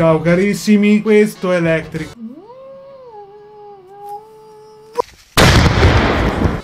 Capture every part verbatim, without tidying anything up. Ciao carissimi, questo è Electric.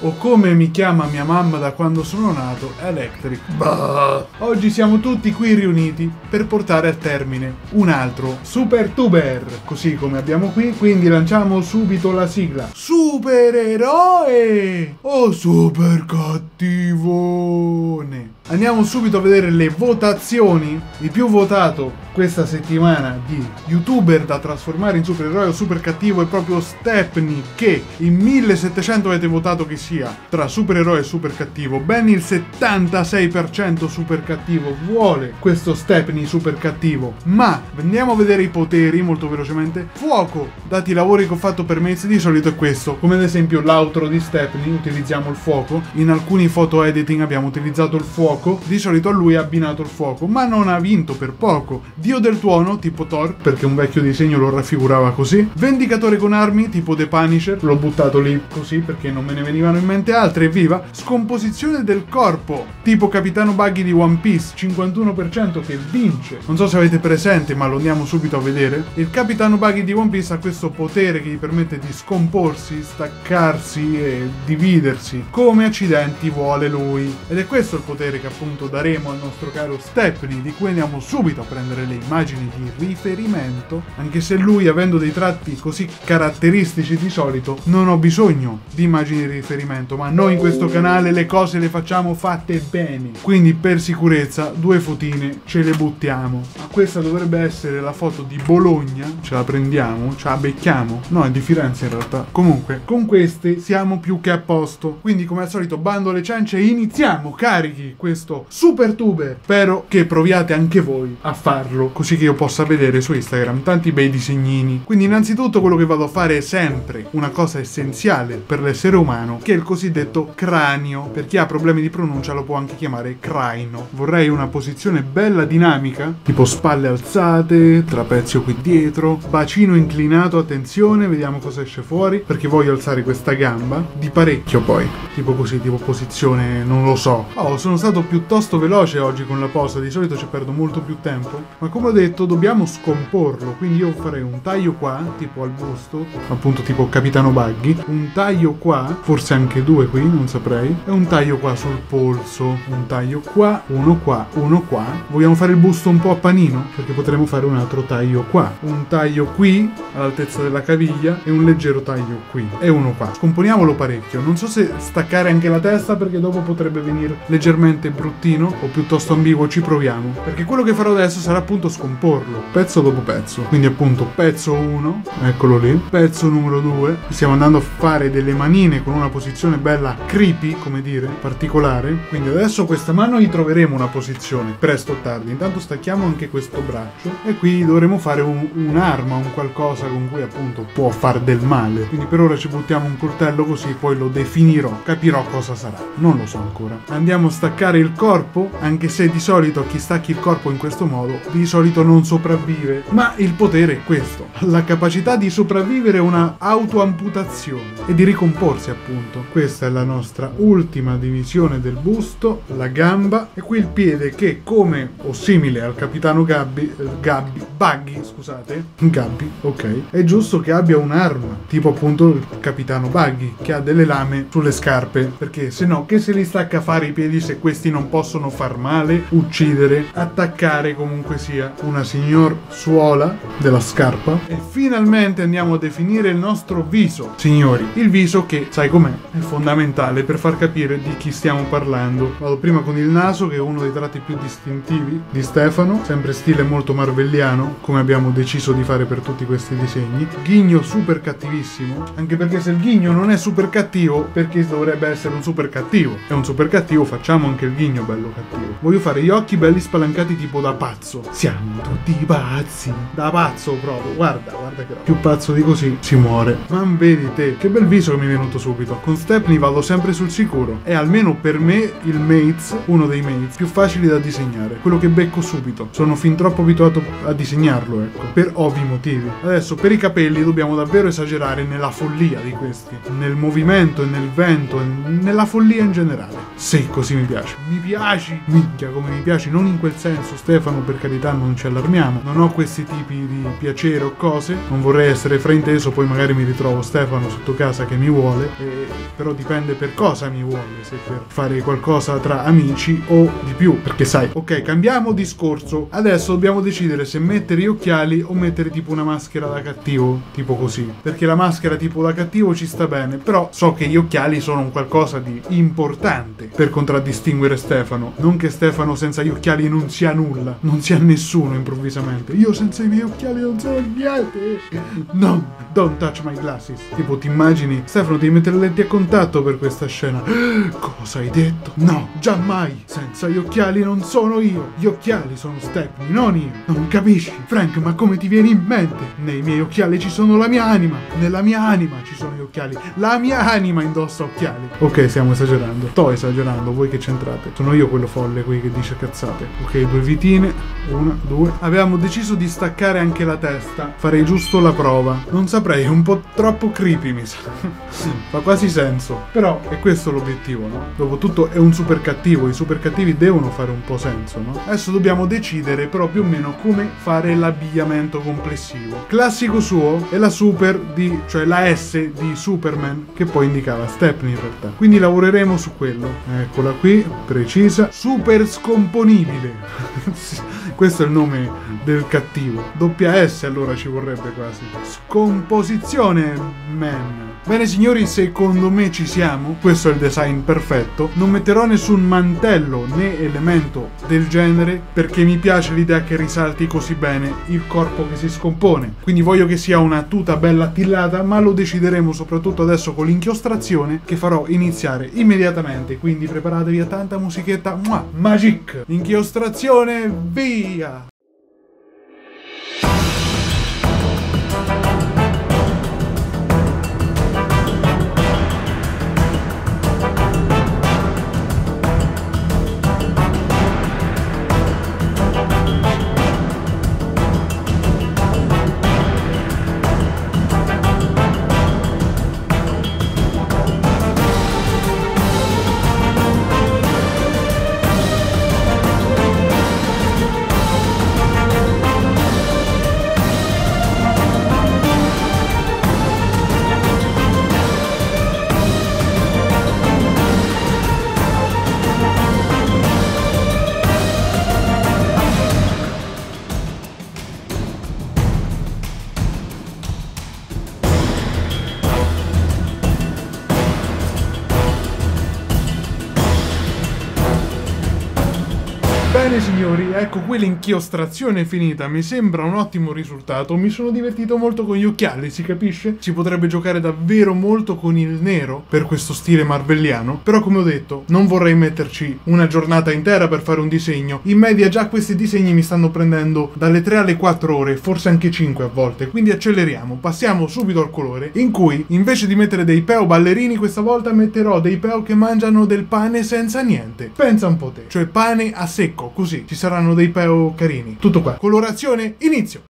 O come mi chiama mia mamma da quando sono nato, Electric. Bah. Oggi siamo tutti qui riuniti per portare a termine un altro Super Tuber, così come abbiamo qui, quindi lanciamo subito la sigla. Supereroe o super cattivone? Andiamo subito a vedere le votazioni. Il più votato questa settimana di youtuber da trasformare in supereroe o super cattivo è proprio Stepney, che in millesettecento avete votato che sia tra supereroe e super cattivo. Ben il settantasei per cento super cattivo vuole questo Stepney super cattivo. Ma andiamo a vedere i poteri molto velocemente. Fuoco, dati i lavori che ho fatto per mesi, di solito è questo. Come ad esempio l'outro di Stepney utilizziamo il fuoco. In alcuni foto editing abbiamo utilizzato il fuoco. Di solito a lui ha abbinato il fuoco, ma non ha vinto per poco. Dio del tuono tipo Thor, perché un vecchio disegno lo raffigurava così. Vendicatore con armi tipo The Punisher, l'ho buttato lì così perché non me ne venivano in mente altre, evviva. Scomposizione del corpo tipo Capitano Buggy di One Piece, cinquantuno per cento che vince. Non so se avete presente, ma lo andiamo subito a vedere. Il Capitano Buggy di One Piece ha questo potere che gli permette di scomporsi, staccarsi e dividersi come accidenti vuole lui, ed è questo il potere che appunto daremo al nostro caro Stepney, di cui andiamo subito a prendere le immagini di riferimento, anche se lui, avendo dei tratti così caratteristici, di solito non ho bisogno di immagini di riferimento, ma noi in questo canale le cose le facciamo fatte bene, quindi per sicurezza due fotine ce le buttiamo. Ma questa dovrebbe essere la foto di Bologna, ce la prendiamo, ce la becchiamo, no, è di Firenze in realtà. Comunque con queste siamo più che a posto, quindi come al solito bando alle ciance e iniziamo carichi questo super tuber. Spero che proviate anche voi a farlo, così che io possa vedere su Instagram tanti bei disegnini. Quindi innanzitutto quello che vado a fare è sempre una cosa essenziale per l'essere umano, che è il cosiddetto cranio. Per chi ha problemi di pronuncia lo può anche chiamare craino. Vorrei una posizione bella dinamica, tipo spalle alzate, trapezio qui dietro, bacino inclinato. Attenzione, vediamo cosa esce fuori, perché voglio alzare questa gamba di parecchio poi, tipo così, tipo posizione, non lo so. Oh, sono stato piuttosto veloce oggi con la posa, di solito ci perdo molto più tempo, ma come ho detto dobbiamo scomporlo, quindi io farei un taglio qua, tipo al busto, appunto tipo Capitano Buggy, un taglio qua, forse anche due qui, non saprei, e un taglio qua sul polso, un taglio qua, uno qua, uno qua. Vogliamo fare il busto un po' a panino, perché potremmo fare un altro taglio qua, un taglio qui all'altezza della caviglia e un leggero taglio qui e uno qua. Scomponiamolo parecchio. Non so se staccare anche la testa, perché dopo potrebbe venire leggermente bruttino o piuttosto ambiguo. Ci proviamo, perché quello che farò adesso sarà appunto scomporlo pezzo dopo pezzo, quindi appunto pezzo uno, eccolo lì, pezzo numero due. Stiamo andando a fare delle manine con una posizione bella creepy, come dire, particolare. Quindi adesso questa mano gli troveremo una posizione presto o tardi. Intanto stacchiamo anche questo braccio e qui dovremo fare un'arma, un, un qualcosa con cui appunto può far del male. Quindi per ora ci buttiamo un coltello così, poi lo definirò, capirò cosa sarà, non lo so ancora. Andiamo a staccare il il corpo, anche se di solito chi stacchi il corpo in questo modo di solito non sopravvive, ma il potere è questo, la capacità di sopravvivere a una autoamputazione e di ricomporsi appunto. Questa è la nostra ultima divisione del busto, la gamba, e qui il piede che, come o simile al Capitano Gabby, eh, Gabby Buggy, scusate, Gabby, ok, è giusto che abbia un'arma, tipo appunto il Capitano Buggy, che ha delle lame sulle scarpe, perché se no che se li stacca a fare i piedi se questi non non possono far male, uccidere, attaccare, comunque sia, una signor suola della scarpa. E finalmente andiamo a definire il nostro viso, signori, il viso che, sai com'è, è fondamentale per far capire di chi stiamo parlando. Vado prima con il naso, che è uno dei tratti più distintivi di Stefano, sempre stile molto marvelliano, come abbiamo deciso di fare per tutti questi disegni. Ghigno super cattivissimo, anche perché se il ghigno non è super cattivo, perché dovrebbe essere un super cattivo? È un super cattivo, facciamo anche il ghigno bello cattivo. Voglio fare gli occhi belli spalancati tipo da pazzo. Siamo tutti pazzi. Da pazzo proprio. Guarda, guarda che roba. Più pazzo di così si muore. Ma vedi te, che bel viso che mi è venuto subito. Con Stepney vado sempre sul sicuro. È almeno per me il mates, uno dei mates più facili da disegnare. Quello che becco subito. Sono fin troppo abituato a disegnarlo, ecco, per ovvi motivi. Adesso per i capelli dobbiamo davvero esagerare nella follia di questi, nel movimento e nel vento, nella follia in generale. Sì, così mi piace. Mi piaci, minchia come mi piaci, non in quel senso Stefano, per carità, non ci allarmiamo, non ho questi tipi di piacere o cose, non vorrei essere frainteso, poi magari mi ritrovo Stefano sotto casa che mi vuole, e... però dipende per cosa mi vuole, se per fare qualcosa tra amici o di più, perché sai. Ok, cambiamo discorso, adesso dobbiamo decidere se mettere gli occhiali o mettere tipo una maschera da cattivo, tipo così, perché la maschera tipo da cattivo ci sta bene, però so che gli occhiali sono un qualcosa di importante per contraddistinguere Stefano, non che Stefano senza gli occhiali non sia nulla, non sia nessuno improvvisamente, io senza i miei occhiali non sono niente, no, don't touch my glasses, tipo ti immagini Stefano devi mettere le lenti a contatto per questa scena, cosa hai detto? No, già mai, senza gli occhiali non sono io, gli occhiali sono Stefani, non io, non capisci? Frank, ma come ti viene in mente? Nei miei occhiali ci sono la mia anima, nella mia anima ci sono gli occhiali, la mia anima indossa occhiali. Ok, stiamo esagerando, sto esagerando, voi che c'entrate, sono io quello folle qui che dice cazzate. Ok, due vitine, una, due, avevamo deciso di staccare anche la testa, farei giusto la prova, non saprei, è un po' troppo creepy mi sa, fa quasi senso, però è questo l'obiettivo, no? Dopotutto è un super cattivo, i super cattivi devono fare un po' senso, no? Adesso dobbiamo decidere però più o meno come fare l'abbigliamento complessivo. Classico suo è la super di, cioè la S di Superman, che poi indicava Stepney in realtà, quindi lavoreremo su quello. Eccola qui, precisa, super scomponibile. Questo è il nome del cattivo, doppia S allora ci vorrebbe quasi. Scomposizione man. Bene signori, secondo me ci siamo, questo è il design perfetto, non metterò nessun mantello né elemento del genere perché mi piace l'idea che risalti così bene il corpo che si scompone, quindi voglio che sia una tuta bella attillata, ma lo decideremo soprattutto adesso con l'inchiostrazione che farò iniziare immediatamente, quindi preparatevi a tanta musichetta, muah, magic, inchiostrazione, via! Bene signori, ecco qui l'inchiostrazione è finita, mi sembra un ottimo risultato, mi sono divertito molto con gli occhiali, si capisce? Si potrebbe giocare davvero molto con il nero per questo stile marvelliano, però come ho detto non vorrei metterci una giornata intera per fare un disegno, in media già questi disegni mi stanno prendendo dalle tre alle quattro ore, forse anche cinque a volte, quindi acceleriamo, passiamo subito al colore, in cui invece di mettere dei peo ballerini questa volta metterò dei peo che mangiano del pane senza niente, pensa un po' te, cioè pane a secco. Così ci saranno dei peo carini. Tutto qua. Colorazione, inizio!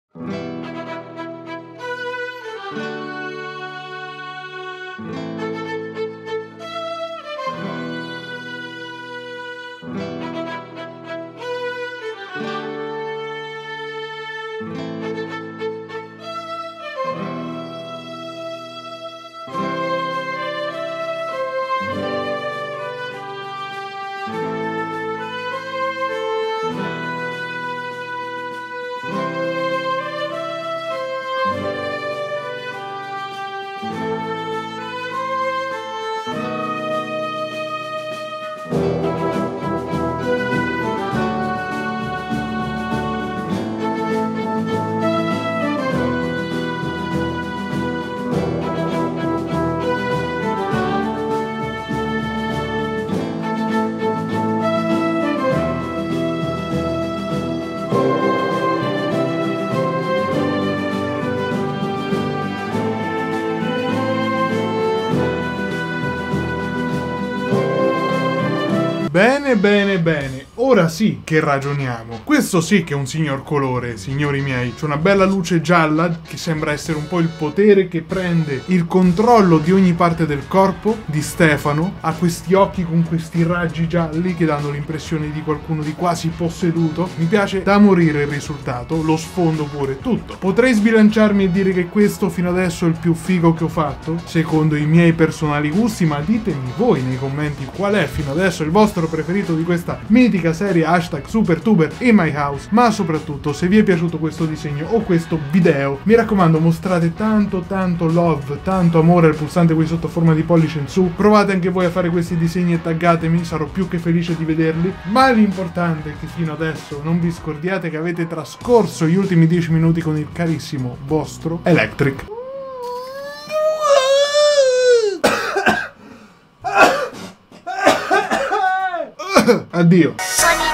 Bene, bene, bene. Ora sì che ragioniamo. Questo sì che è un signor colore, signori miei. C'è una bella luce gialla che sembra essere un po' il potere che prende il controllo di ogni parte del corpo di Stefano. Ha questi occhi con questi raggi gialli che danno l'impressione di qualcuno di quasi posseduto. Mi piace da morire il risultato, lo sfondo pure, tutto. Potrei sbilanciarmi e dire che questo fino adesso è il più figo che ho fatto, secondo i miei personali gusti, ma ditemi voi nei commenti qual è fino adesso il vostro preferito di questa mitica serie hashtag SuperTuber in my house, ma soprattutto se vi è piaciuto questo disegno o questo video, mi raccomando mostrate tanto tanto love, tanto amore al pulsante qui sotto forma di pollice in su, provate anche voi a fare questi disegni e taggatemi, sarò più che felice di vederli, ma l'importante è che fino adesso non vi scordiate che avete trascorso gli ultimi dieci minuti con il carissimo vostro Electric. Addio.